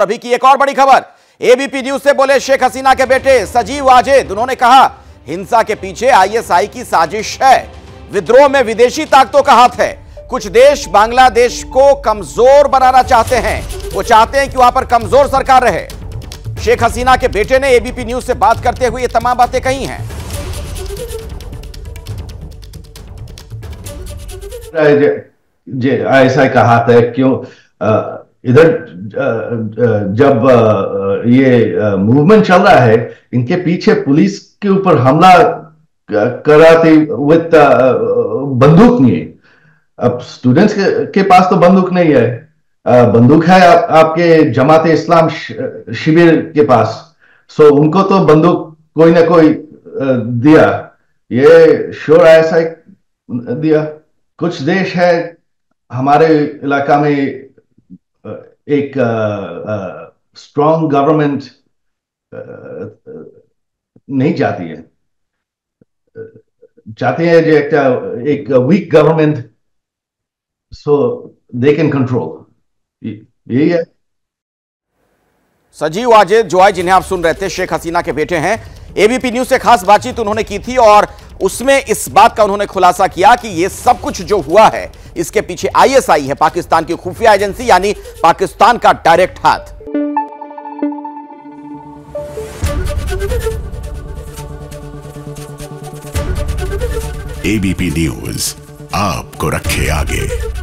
अभी की एक और बड़ी खबर। एबीपी न्यूज़ से बोले शेख हसीना के बेटे सजीब वाज़ेद। उन्होंने कहा, हिंसा के पीछे आईएसआई की साजिश है। विद्रोह में विदेशी ताकतों का हाथ है। कुछ देश बांग्लादेश को कमजोर बनाना चाहते हैं। वो चाहते हैं कि वहां पर कमजोर सरकार रहे। शेख हसीना के बेटे ने एबीपी न्यूज़ से बात करते हुए ये तमाम बातें कही हैं। आईएसआई का हाथ है, क्यों इधर जब ये मूवमेंट चल रहा है, इनके पीछे पुलिस के ऊपर हमला कराते विद बंदूक नहीं है। अब स्टूडेंट्स के पास तो बंदूक नहीं है, बंदूक है आपके जमाते इस्लाम शिविर के पास। सो उनको तो बंदूक कोई ना कोई दिया, ये श्योर आईएसआई दिया। कुछ देश है, हमारे इलाका में एक स्ट्रॉन्ग गवर्नमेंट नहीं चाहती है, चाहते हैं जो एक weak government, so they can control. यही है सजीब वाज़ेद जो है, जिन्हें आप सुन रहे थे, शेख हसीना के बेटे हैं। एबीपी न्यूज़ से खास बातचीत उन्होंने की थी और उसमें इस बात का उन्होंने खुलासा किया कि ये सब कुछ जो हुआ है इसके पीछे आईएसआई है, पाकिस्तान की खुफिया एजेंसी, यानी पाकिस्तान का डायरेक्ट हाथ। एबीपी न्यूज़ आपको रखे आगे।